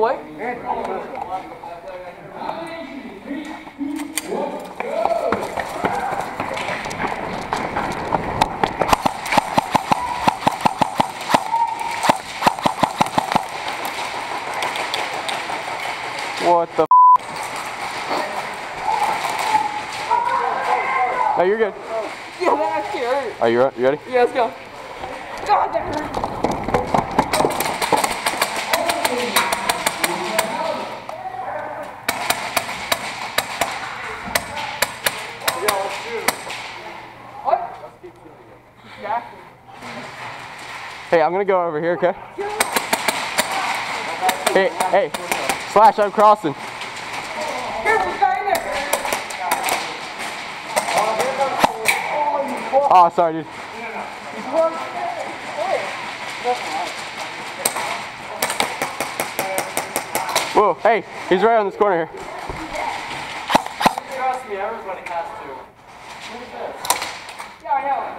boy. What the f? No, you're good. Yeah, that actually hurt. Are you ready? Yeah, let's go. God, that hurt. Hey, I'm gonna go over here, okay? Hey, hey, Slash, I'm crossing. Oh, sorry, dude. Whoa, hey, he's right on this corner here. Trust me, everybody has to. Who's this? Yeah, I know.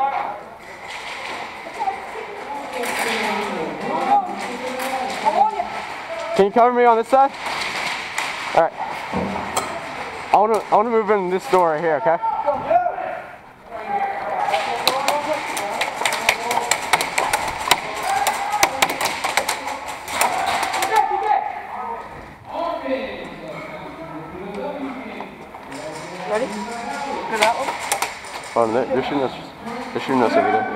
Can you cover me on this side? All right. I want to move in this door right here, okay? Ready? Do that one. Oh, they're shooting us. They're shooting us over there.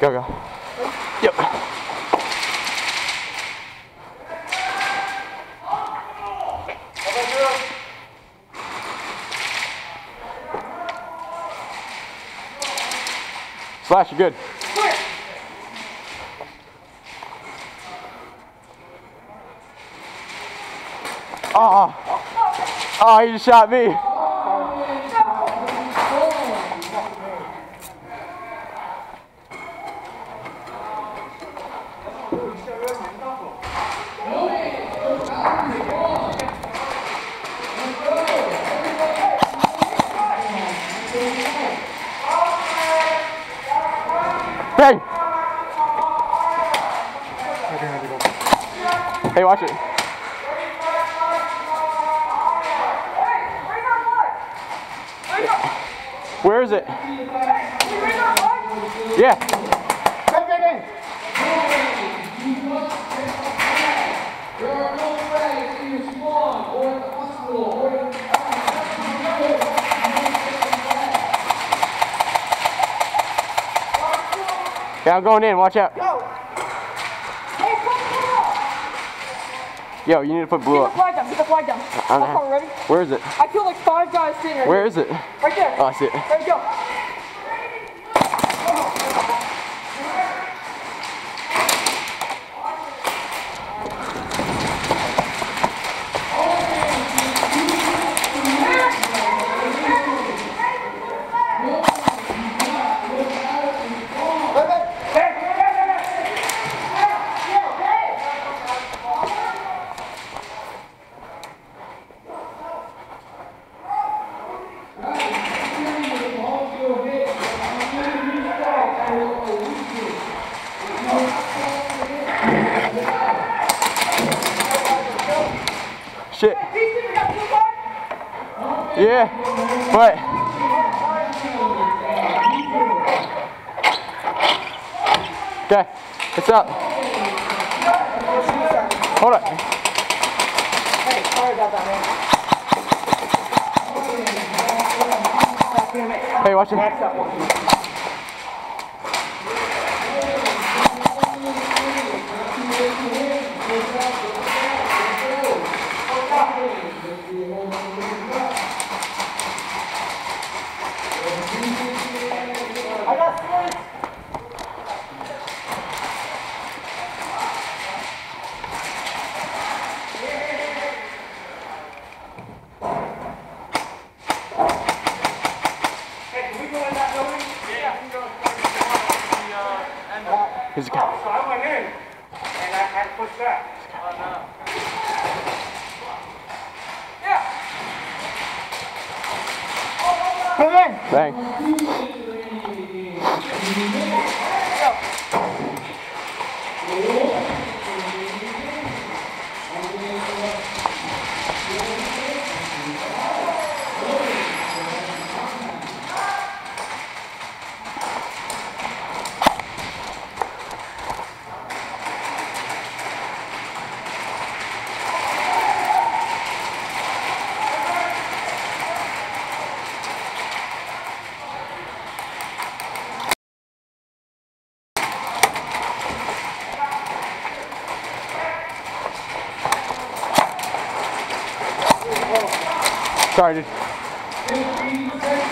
Go, go, go. Yep. Slash, you're good. Oh, oh, you just shot me. Bang! Hey, watch it. Where is it? Yeah. Bang, bang, bang. Yeah, I'm going in, watch out. Go. Hey, put blue up. Yo, you need to put blue up. Get the flag down, I'm ready. Where is it? I feel like 5 guys sitting right Where is it? Right there. Oh, I see it. There you go. Shit. Yeah. What? Okay. It's up. Hold up. Hey, sorry about that, man. Hey, watch it. Here's a guy. So I went in, and I had to push back. Oh, no. Yeah. Hang in. Sorry, dude.